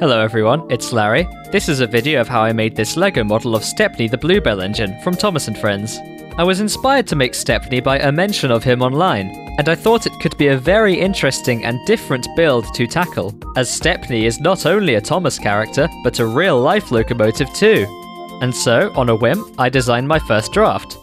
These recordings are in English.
Hello everyone, it's Larry. This is a video of how I made this LEGO model of Stepney the Bluebell engine from Thomas and Friends. I was inspired to make Stepney by a mention of him online, and I thought it could be a very interesting and different build to tackle, as Stepney is not only a Thomas character, but a real-life locomotive too. And so, on a whim, I designed my first draft.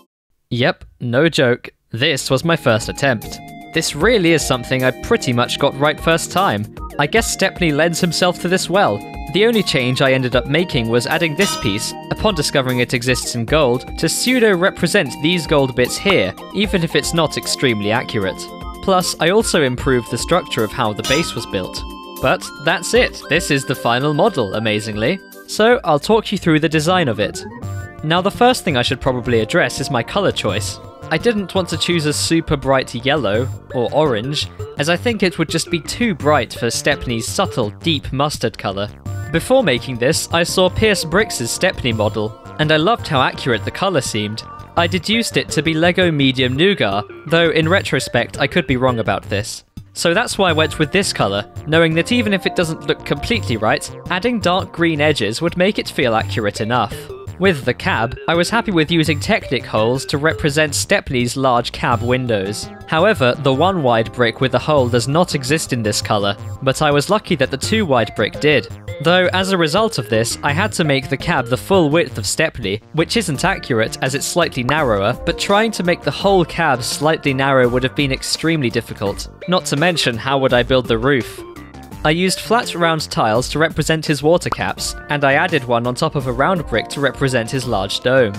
Yep, no joke, this was my first attempt. This really is something I pretty much got right first time. I guess Stepney lends himself to this well. The only change I ended up making was adding this piece, upon discovering it exists in gold, to pseudo-represent these gold bits here, even if it's not extremely accurate. Plus, I also improved the structure of how the base was built. But that's it, this is the final model, amazingly. So I'll talk you through the design of it. Now the first thing I should probably address is my colour choice. I didn't want to choose a super bright yellow, or orange, as I think it would just be too bright for Stepney's subtle, deep mustard colour. Before making this, I saw Pierce Brix's Stepney model, and I loved how accurate the colour seemed. I deduced it to be LEGO medium nougat, though in retrospect I could be wrong about this. So that's why I went with this colour, knowing that even if it doesn't look completely right, adding dark green edges would make it feel accurate enough. With the cab, I was happy with using Technic holes to represent Stepney's large cab windows. However, the one wide brick with a hole does not exist in this colour, but I was lucky that the two wide brick did. Though, as a result of this, I had to make the cab the full width of Stepney, which isn't accurate as it's slightly narrower, but trying to make the whole cab slightly narrow would have been extremely difficult. Not to mention, how would I build the roof? I used flat round tiles to represent his water caps, and I added one on top of a round brick to represent his large dome.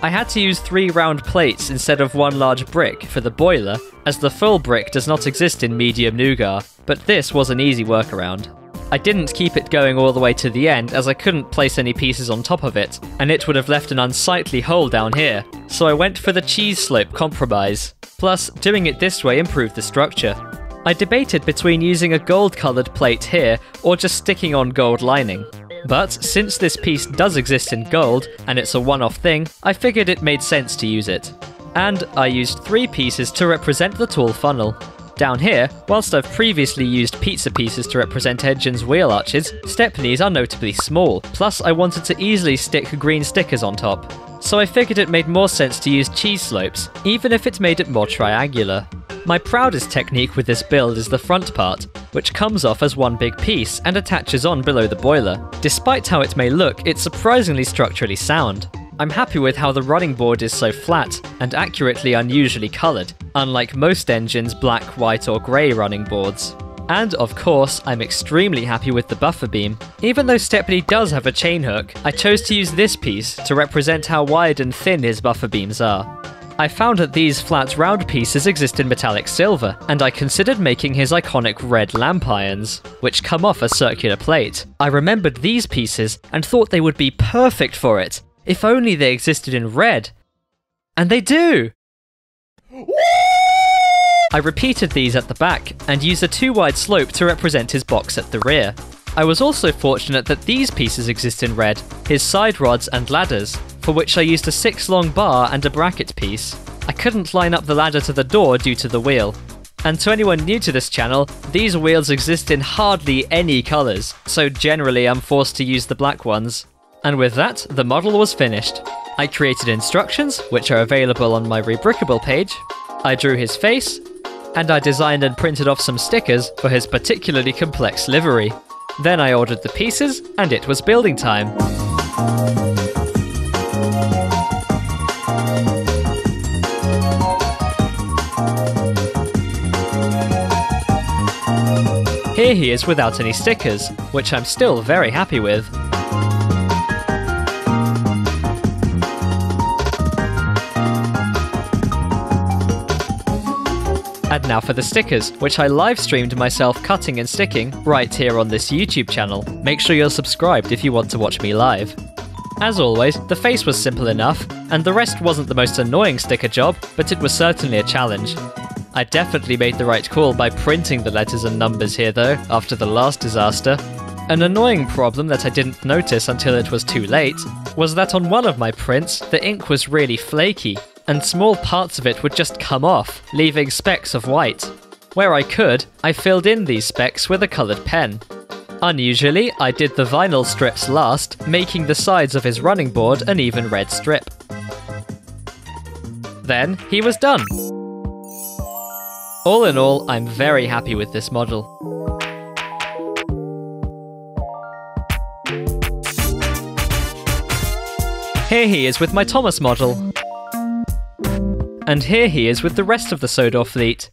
I had to use 3 round plates instead of 1 large brick for the boiler, as the full brick does not exist in medium nougat, but this was an easy workaround. I didn't keep it going all the way to the end as I couldn't place any pieces on top of it, and it would have left an unsightly hole down here, so I went for the cheese slope compromise. Plus, doing it this way improved the structure. I debated between using a gold-coloured plate here, or just sticking on gold lining. But since this piece does exist in gold, and it's a one-off thing, I figured it made sense to use it. And I used 3 pieces to represent the tall funnel. Down here, whilst I've previously used pizza pieces to represent engines' wheel arches, Stepneys are notably small, plus I wanted to easily stick green stickers on top. So I figured it made more sense to use cheese slopes, even if it made it more triangular. My proudest technique with this build is the front part, which comes off as one big piece and attaches on below the boiler. Despite how it may look, it's surprisingly structurally sound. I'm happy with how the running board is so flat and accurately unusually coloured, unlike most engines' black, white or grey running boards. And, of course, I'm extremely happy with the buffer beam. Even though Stepney does have a chain hook, I chose to use this piece to represent how wide and thin his buffer beams are. I found that these flat round pieces exist in metallic silver, and I considered making his iconic red lamp irons, which come off a circular plate. I remembered these pieces and thought they would be perfect for it, if only they existed in red. And they do! I repeated these at the back, and used a 2 wide slope to represent his box at the rear. I was also fortunate that these pieces exist in red, his side rods and ladders, for which I used a 6 long bar and a bracket piece. I couldn't line up the ladder to the door due to the wheel. And to anyone new to this channel, these wheels exist in hardly any colours, so generally I'm forced to use the black ones. And with that, the model was finished. I created instructions, which are available on my Rebrickable page. I drew his face, and I designed and printed off some stickers for his particularly complex livery. Then I ordered the pieces, and it was building time. Here he is without any stickers, which I'm still very happy with. And now for the stickers, which I live streamed myself cutting and sticking right here on this YouTube channel. Make sure you're subscribed if you want to watch me live. As always, the face was simple enough, and the rest wasn't the most annoying sticker job, but it was certainly a challenge. I definitely made the right call by printing the letters and numbers here though, after the last disaster. An annoying problem that I didn't notice until it was too late was that on one of my prints, the ink was really flaky, and small parts of it would just come off, leaving specks of white. Where I could, I filled in these specks with a coloured pen. Unusually, I did the vinyl strips last, making the sides of his running board an even red strip. Then he was done. All in all, I'm very happy with this model. Here he is with my Thomas model. And here he is with the rest of the Sodor fleet.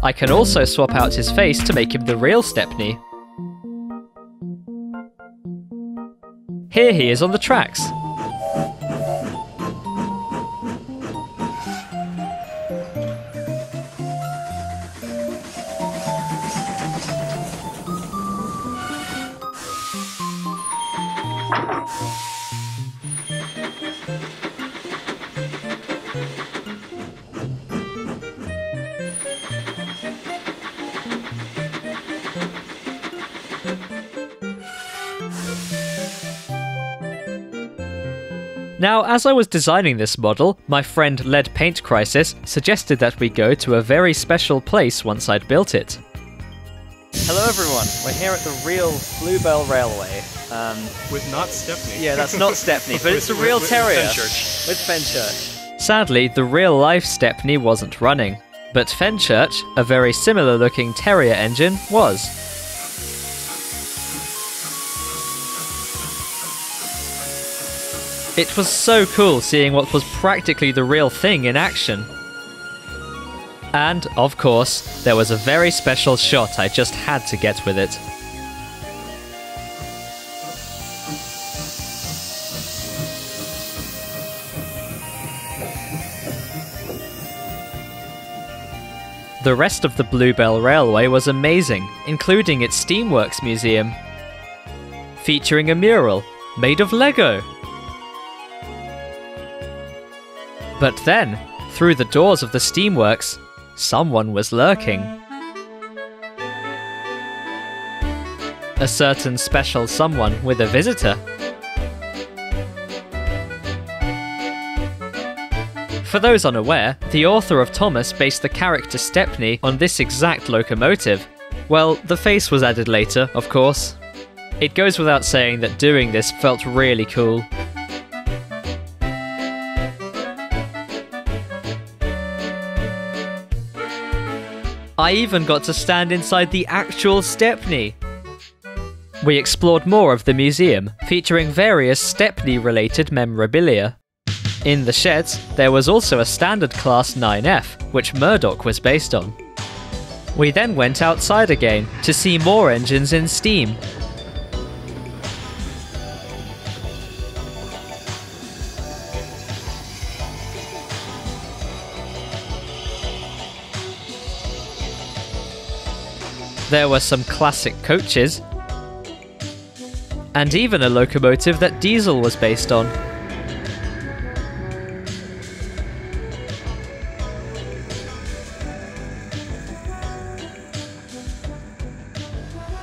I can also swap out his face to make him the real Stepney. Here he is on the tracks. Now, as I was designing this model, my friend LeadPaintCrisis suggested that we go to a very special place once I'd built it. Hello everyone, we're here at the real Bluebell Railway. With not Stepney. Yeah, that's not Stepney, but it's a real terrier. Fenchurch. With Fenchurch. Sadly, the real-life Stepney wasn't running, but Fenchurch, a very similar-looking terrier engine, was. It was so cool seeing what was practically the real thing in action. And, of course, there was a very special shot I just had to get with it. The rest of the Bluebell Railway was amazing, including its Steamworks Museum, featuring a mural made of LEGO. But then, through the doors of the Steamworks, someone was lurking. A certain special someone with a visitor. For those unaware, the author of Thomas based the character Stepney on this exact locomotive. Well, the face was added later, of course. It goes without saying that doing this felt really cool. I even got to stand inside the actual Stepney! We explored more of the museum, featuring various Stepney-related memorabilia. In the sheds, there was also a standard class 9F, which Murdoch was based on. We then went outside again, to see more engines in steam. There were some classic coaches, and even a locomotive that Diesel was based on.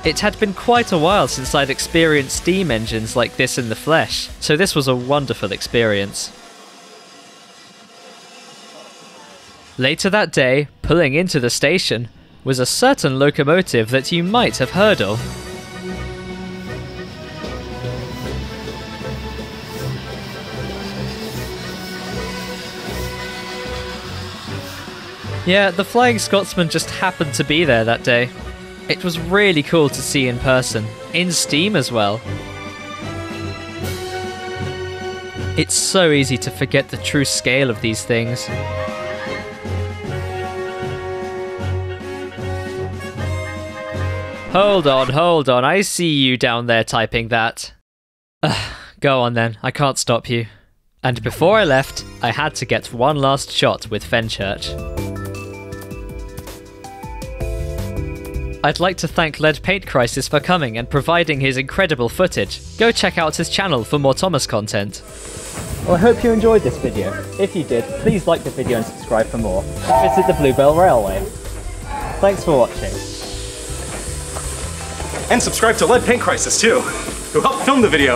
It had been quite a while since I'd experienced steam engines like this in the flesh, so this was a wonderful experience. Later that day, pulling into the station, was a certain locomotive that you might have heard of. Yeah, the Flying Scotsman just happened to be there that day. It was really cool to see in person, in steam as well. It's so easy to forget the true scale of these things. Hold on, I see you down there typing that. Go on then, I can't stop you. And before I left, I had to get one last shot with Fenchurch. I'd like to thank LeadPaintCrisis for coming and providing his incredible footage. Go check out his channel for more Thomas content. Well, I hope you enjoyed this video. If you did, please like the video and subscribe for more. Visit the Bluebell Railway. Thanks for watching. And subscribe to LeadPaintCrisis too, who helped film the video.